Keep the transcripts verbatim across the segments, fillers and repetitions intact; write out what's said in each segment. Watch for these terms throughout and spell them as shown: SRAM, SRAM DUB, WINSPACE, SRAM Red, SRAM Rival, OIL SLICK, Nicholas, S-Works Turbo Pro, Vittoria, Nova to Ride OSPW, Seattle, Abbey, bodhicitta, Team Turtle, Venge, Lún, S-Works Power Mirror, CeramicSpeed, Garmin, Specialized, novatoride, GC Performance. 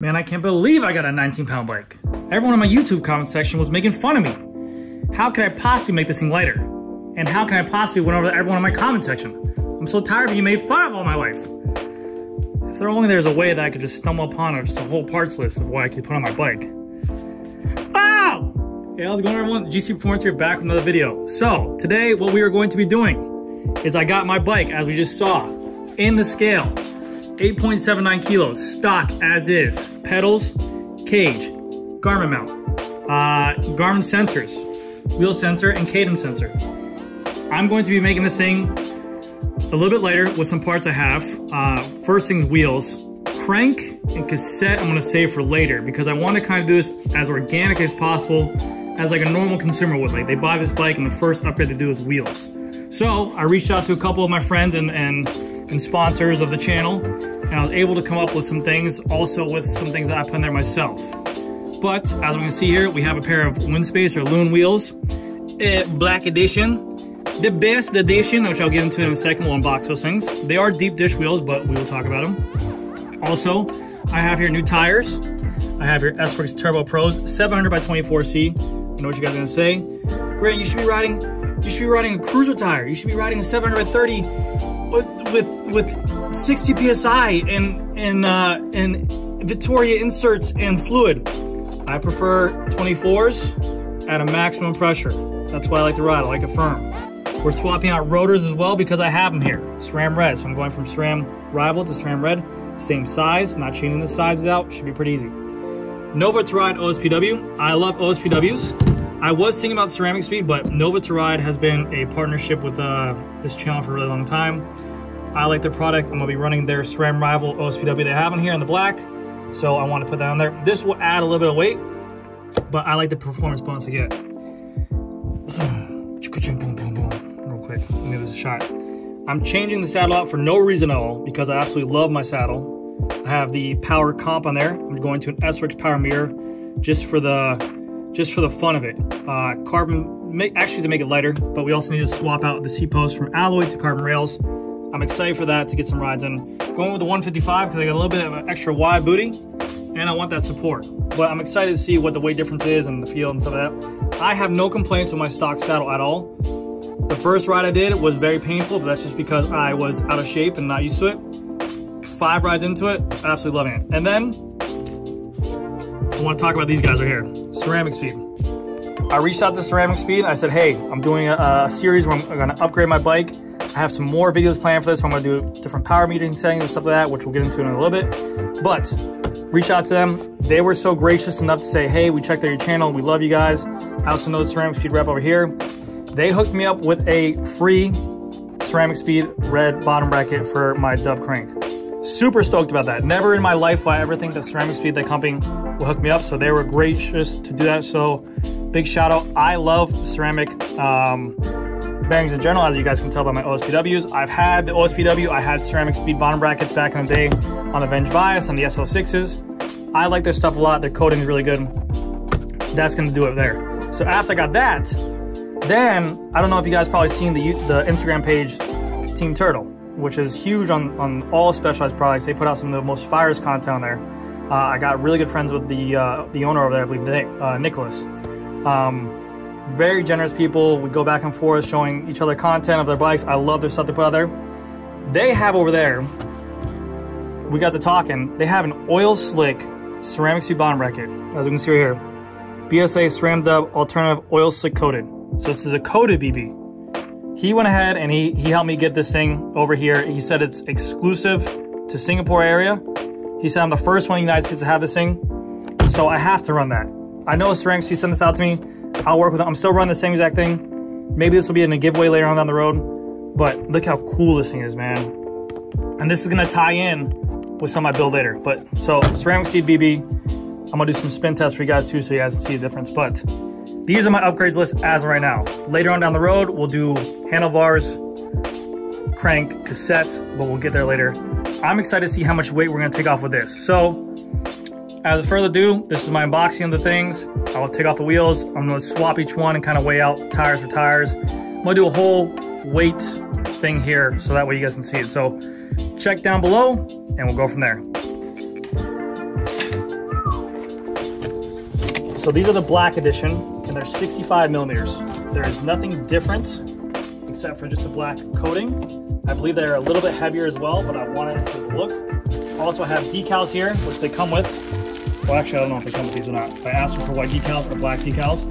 Man, I can't believe I got a nineteen pound bike. Everyone in my YouTube comment section was making fun of me. How could I possibly make this thing lighter? And how can I possibly win over everyone in my comment section? I'm so tired of you made fun of all my life. If there only there's a way that I could just stumble upon or just a whole parts list of what I could put on my bike. Oh! Hey, how's it going, everyone? G C Performance here, back with another video. So, today what we are going to be doing is I got my bike, as we just saw, in the scale. eight point seven nine kilos, stock as is, pedals, cage, Garmin mount, uh, Garmin sensors, wheel sensor, and cadence sensor. I'm going to be making this thing a little bit lighter with some parts I have. Uh, first thing's wheels, crank and cassette. I'm going to save for later because I want to kind of do this as organic as possible, as like a normal consumer would. Like, they buy this bike and the first upgrade they do is wheels. So I reached out to a couple of my friends and and. and sponsors of the channel, and I was able to come up with some things, also with some things that I put in there myself. But as we can see here, we have a pair of Winspace or Lún wheels, eh, black edition, the best edition, which I'll get into in a second. We'll unbox those things. They are deep dish wheels, but we will talk about them. Also, I have here new tires. I have here S-Works Turbo Pros seven hundred by twenty-four C. I know what you guys are gonna say. Grant, you should be riding. You should be riding a cruiser tire. You should be riding a seven hundred by thirty. With with sixty P S I and and uh, and Vittoria inserts and fluid. I prefer twenty-fours at a maximum pressure. That's why I like to ride. I like a firm. We're swapping out rotors as well because I have them here. SRAM Red. So I'm going from SRAM Rival to SRAM Red. Same size. Not changing the sizes out. Should be pretty easy. Nova to Ride O S P W. I love O S P Ws. I was thinking about CeramicSpeed, but Nova to Ride has been a partnership with uh, this channel for a really long time. I like their product. I'm going to be running their SRAM Rival O S P W they have in here in the black, so I want to put that on there. This will add a little bit of weight, but I like the performance bonus I get. Real quick, let me give this a shot. I'm changing the saddle out for no reason at all because I absolutely love my saddle. I have the Power Comp on there. I'm going to an S-Works Power Mirror just for the... just for the fun of it. Uh, carbon, make, actually to make it lighter, but we also need to swap out the C-post from alloy to carbon rails. I'm excited for that, to get some rides in. Going with the one fifty-five because I got a little bit of an extra wide booty and I want that support. But I'm excited to see what the weight difference is and the feel and stuff like that. I have no complaints with my stock saddle at all. The first ride I did was very painful, but that's just because I was out of shape and not used to it. Five rides into it, absolutely loving it. And then, I want to talk about these guys right here. CeramicSpeed. I reached out to CeramicSpeed. I said, hey, I'm doing a, a series where I'm going to upgrade my bike. I have some more videos planned for this where I'm going to do different power metering settings and stuff like that, which we'll get into in a little bit. But reach out to them. They were so gracious enough to say, hey, we checked out your channel. We love you guys. I also know the CeramicSpeed rep over here. They hooked me up with a free CeramicSpeed Red bottom bracket for my dub crank. Super stoked about that. Never in my life will I ever think that CeramicSpeed, that company, will hook me up, so they were gracious to do that. So big shout out. I love ceramic um, bearings in general, as you guys can tell by my O S P Ws. I've had the O S P W, I had CeramicSpeed bottom brackets back in the day on the Venge bias, on the S oh sixes. I like their stuff a lot. Their coating is really good. That's gonna do it there. So after I got that, then I don't know if you guys probably seen the the Instagram page Team Turtle, which is huge on on all Specialized products. They put out some of the most fires content on there. Uh, I got really good friends with the uh, the owner over there, I believe, today, uh, Nicholas. Um, very generous people. We go back and forth showing each other content of their bikes. I love their stuff they put out there. They have over there, we got to talking, they have an oil slick CeramicSpeed bottom bracket. As you can see right here, B S A SRAM DUB alternative oil slick coated. So this is a coated B B. He went ahead and he, he helped me get this thing over here. He said it's exclusive to Singapore area. He said, I'm the first one in the United States to have this thing, so I have to run that. I know CeramicSpeed sent this out to me. I'll work with it. I'm still running the same exact thing. Maybe this will be in a giveaway later on down the road, but look how cool this thing is, man. And this is going to tie in with some I build later. But so CeramicSpeed B B, I'm going to do some spin tests for you guys too so you guys can see the difference. But these are my upgrades list as of right now. Later on down the road, we'll do handlebars, crank, cassette, but we'll get there later. I'm excited to see how much weight we're going to take off with this. So, as a further ado, this is my unboxing of the things. I'll take off the wheels. I'm going to swap each one and kind of weigh out tires for tires. I'm going to do a whole weight thing here so that way you guys can see it. So, check down below and we'll go from there. So these are the black edition, and they're sixty-five millimeters. There is nothing different except for just a black coating. I believe they're a little bit heavier as well, but I wanted to look. Also have decals here, which they come with. Well, actually, I don't know if they come with these or not. I asked them for white decals or black decals.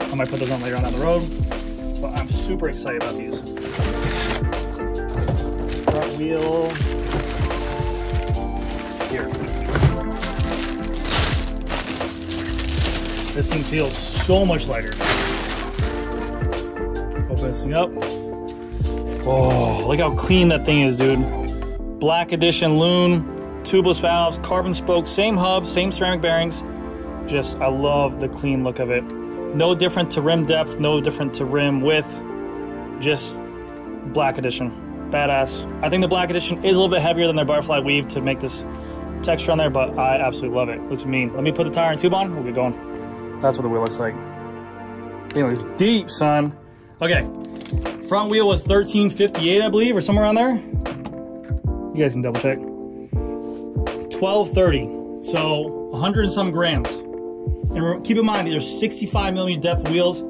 I might put those on later on down the road, but I'm super excited about these. Front wheel. Here. This thing feels so much lighter. Open this thing up. Oh, look how clean that thing is, dude. Black edition Lún, tubeless valves, carbon spokes, same hub, same ceramic bearings. Just, I love the clean look of it. No different to rim depth, no different to rim width. Just black edition, badass. I think the black edition is a little bit heavier than their butterfly weave to make this texture on there, but I absolutely love it. Looks mean. Let me put the tire and tube on, we'll get going. That's what the wheel looks like. Thing looks deep, son. Okay, front wheel was thirteen fifty-eight, I believe, or somewhere around there. You guys can double check. twelve thirty, so a hundred and some grams. And keep in mind, these are sixty-five millimeter depth wheels.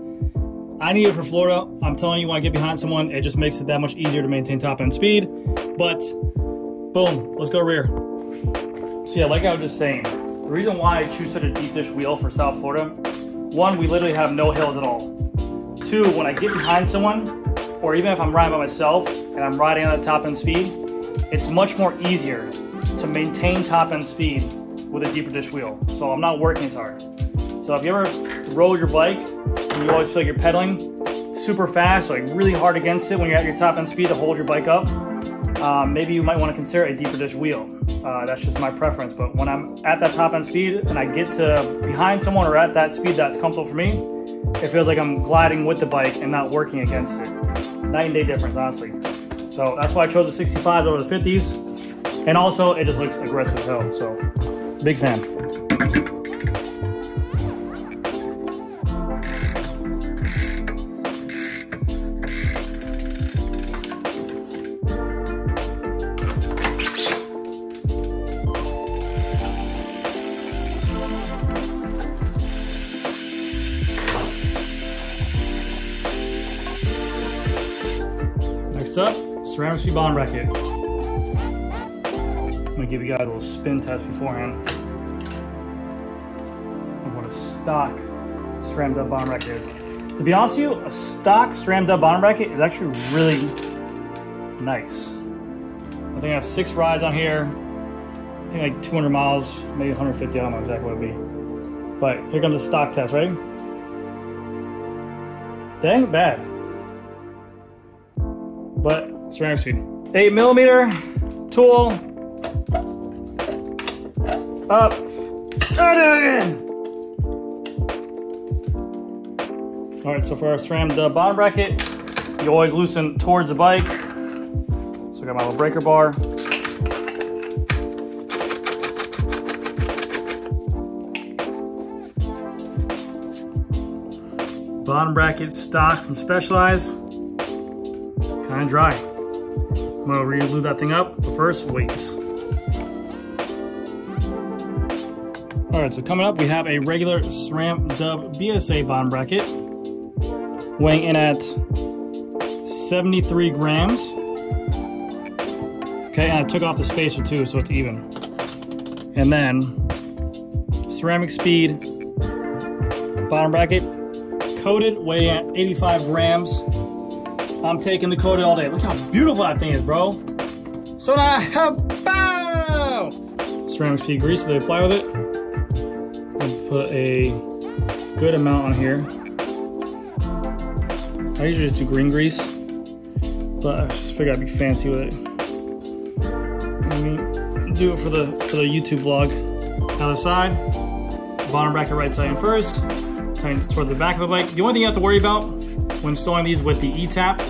I need it for Florida. I'm telling you, when I get behind someone, it just makes it that much easier to maintain top end speed. But boom, let's go rear. So yeah, like I was just saying, the reason why I choose such a deep dish wheel for South Florida, one, we literally have no hills at all. Two, when I get behind someone, or even if I'm riding by myself and I'm riding on the top end speed, it's much more easier to maintain top end speed with a deeper dish wheel. So I'm not working as hard. So if you ever rode your bike and you always feel like you're pedaling super fast, like really hard against it when you're at your top end speed to hold your bike up, uh, maybe you might want to consider a deeper dish wheel. Uh, that's just my preference. But when I'm at that top end speed and I get to behind someone or at that speed that's comfortable for me, it feels like I'm gliding with the bike and not working against it. Night and day difference, honestly. So that's why I chose the sixty-fives over the fifties. And also, it just looks aggressive as hell, so big fan. Next up, CeramicSpeed bond racket. I'm gonna give you guys a little spin test beforehand of what a stock SRAM DUB bond racket is. To be honest with you, a stock SRAM DUB bond racket is actually really nice. I think I have six rides on here. I think like two hundred miles, maybe one hundred fifty, I don't know exactly what it would be. But here comes the stock test, right? That ain't bad. But CeramicSpeed. Eight millimeter, tool, up, again. All right, so for our SRAM DUB bond bracket, you always loosen towards the bike. So I got my little breaker bar. Bond bracket stock from Specialized. Kind of dry. I'm gonna re-glue that thing up, but first, weights. All right, so coming up, we have a regular SRAM DUB B S A bond bracket, weighing in at seventy-three grams. Okay, and I took off the spacer too, so it's even. And then, CeramicSpeed bond bracket, coated, weighing at eighty-five grams. I'm taking the coated all day. Look how beautiful that thing is, bro. So now I have bow! CeramicSpeed grease that they apply with it. And put a good amount on here. I usually just do green grease, but I just figured I'd be fancy with it. Let me do it for the for the YouTube vlog. Other side, bottom bracket right side in first. Tightens toward the back of the bike. The only thing you have to worry about when installing these with the E-tap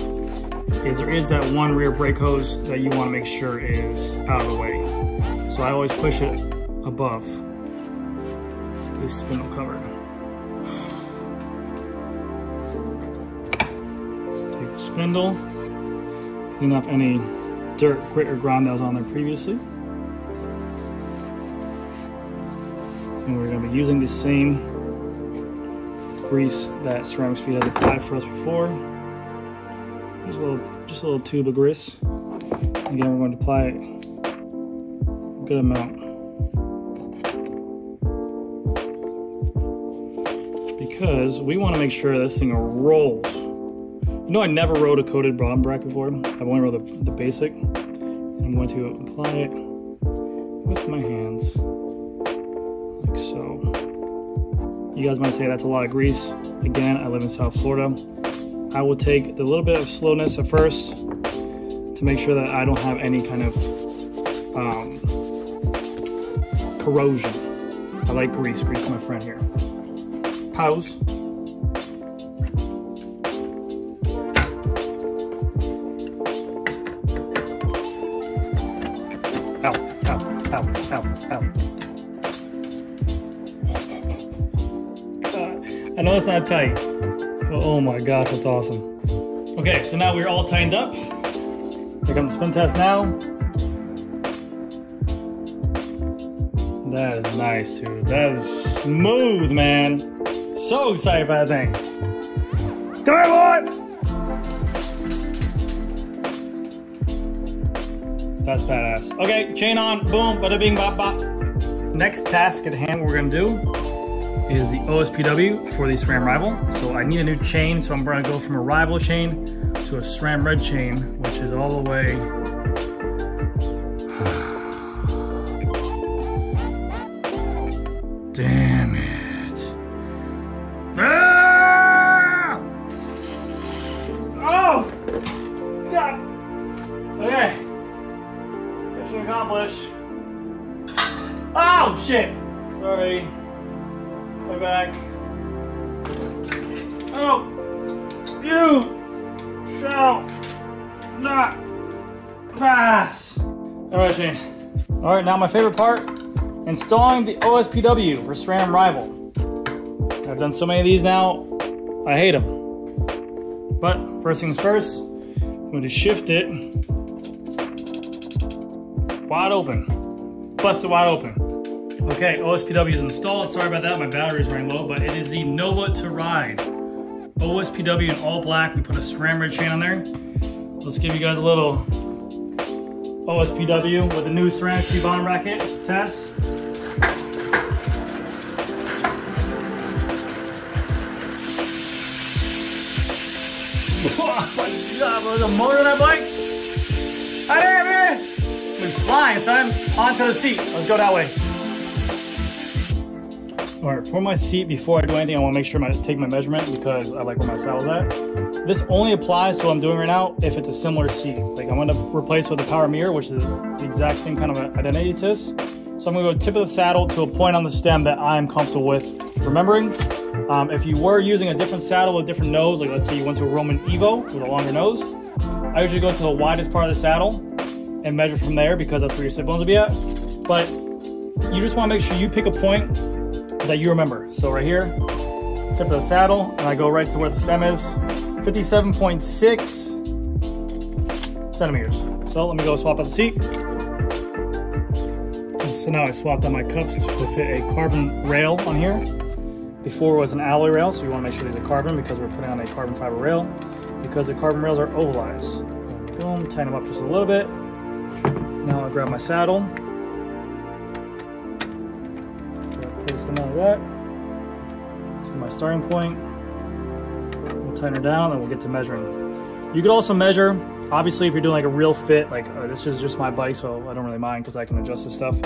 is there is that one rear brake hose that you want to make sure is out of the way. So I always push it above the spindle cover. Take the spindle, clean up any dirt, grit, or grime that was on there previously. And we're going to be using the same grease that CeramicSpeed had applied for us before. Just a little, just a little tube of grease. Again, we're going to apply it a good amount. Because we want to make sure this thing rolls. You know, I never rode a coated bottom bracket before. I've only rode the, the basic. And I'm going to apply it with my hands, like so. You guys might say that's a lot of grease. Again, I live in South Florida. I will take the little bit of slowness at first to make sure that I don't have any kind of um, corrosion. I like grease. Grease is my friend here. Pause. Ow, ow, ow, ow, ow. I know it's not tight, but oh my gosh, that's awesome. Okay, so now we're all tightened up. Here comes the spin test now. That is nice, dude. That is smooth, man. So excited about that thing. Come on, boy! That's badass. Okay, chain on, boom, bada bing, bop, bop. Next task at hand, what we're gonna do is the O S P W for the SRAM Rival. So I need a new chain, so I'm gonna go from a Rival chain to a SRAM Red chain, which is all the way. Damn it. Ah! Oh! God! Okay. Mission accomplished. Oh, shit! Sorry. Come back. Oh! You shall not pass! Alright, Shane. Alright, now my favorite part, installing the O S P W for SRAM Rival. I've done so many of these now, I hate them. But first things first, I'm going to shift it wide open. Bust it wide open. Okay, O S P W is installed. Sorry about that, my battery's running low, but it is the Nova to Ride O S P W in all black. We put a SRAM Red chain on there. Let's give you guys a little O S P W with the new SRAM bottom bracket test. Oh my god, there's a motor on that bike! I damn it! We're flying, son! Onto the seat. Let's go that way. Alright, for my seat, before I do anything, I want to make sure I take my measurement because I like where my saddle's at. This only applies to what I'm doing right now if it's a similar seat. Like, I'm going to replace with a Power Mirror, which is the exact same kind of identity to this. So I'm going to go tip of the saddle to a point on the stem that I'm comfortable with remembering. Um, if you were using a different saddle with a different nose, like let's say you went to a Roman Evo with a longer nose, I usually go to the widest part of the saddle and measure from there because that's where your sit bones will be at. But you just want to make sure you pick a point that you remember. So right here, tip of the saddle, and I go right to where the stem is, fifty-seven point six centimeters. So let me go swap out the seat. So now I swapped out my cups to fit a carbon rail on here. Before it was an alloy rail, so you want to make sure these are carbon because we're putting on a carbon fiber rail because the carbon rails are ovalized. Boom, tighten them up just a little bit. Now I'll grab my saddle. Place them like that to my starting point. We'll tighten her down and we'll get to measuring. You could also measure, obviously, if you're doing like a real fit, like oh, this is just my bike, so I don't really mind because I can adjust this stuff.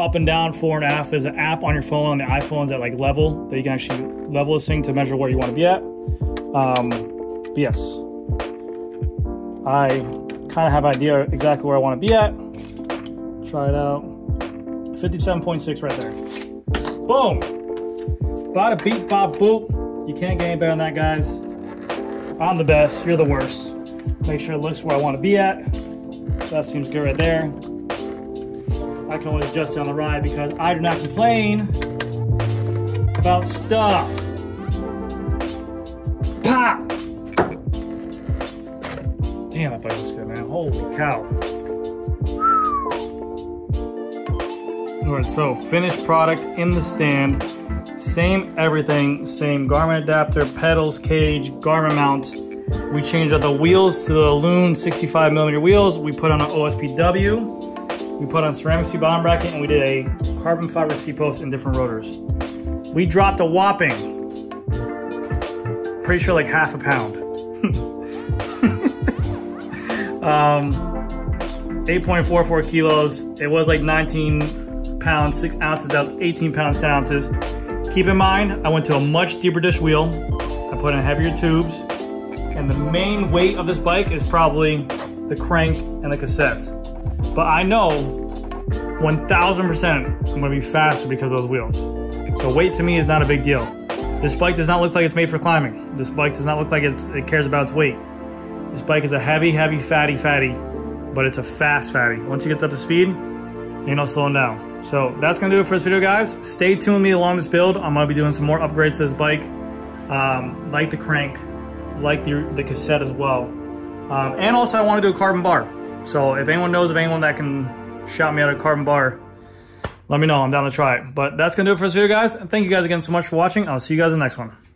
Up and down, fore and aft. There's an app on your phone, on the iPhones that like level, that you can actually level this thing to measure where you want to be at. Um, but yes, I kind of have an idea exactly where I want to be at. Try it out. fifty-seven point six right there. Boom. Bada beep, bop, boop. You can't get any better than that, guys. I'm the best. You're the worst. Make sure it looks where I want to be at. That seems good right there. I can always adjust it on the ride because I do not complain about stuff. Pop! Damn, that bike looks good, man. Holy cow. Alright, so finished product in the stand. Same everything, same Garmin adapter, pedals, cage, Garmin mount. We changed out the wheels to the Lún sixty-five millimeter wheels. We put on an O S P W. We put on CeramicSpeed bottom bracket, and we did a carbon fiber C-post and different rotors. We dropped a whopping, pretty sure like half a pound. um, eight point four four kilos. It was like nineteen pounds, six ounces, that was eighteen pounds, ten ounces. Keep in mind, I went to a much deeper dish wheel. I put in heavier tubes, and the main weight of this bike is probably the crank and the cassette. But I know one thousand percent I'm gonna be faster because of those wheels. So weight to me is not a big deal. This bike does not look like it's made for climbing. This bike does not look like it's, it cares about its weight. This bike is a heavy, heavy, fatty, fatty, but it's a fast fatty. Once it gets up to speed, you're not slowing down. So that's gonna do it for this video, guys. Stay tuned with me along this build. I'm gonna be doing some more upgrades to this bike, um, like the crank, like the, the cassette as well. Um, and also I wanna do a carbon bar. So if anyone knows of anyone that can shout me out a carbon bar, let me know, I'm down to try it. But that's gonna do it for this video, guys. Thank you guys again so much for watching. I'll see you guys in the next one.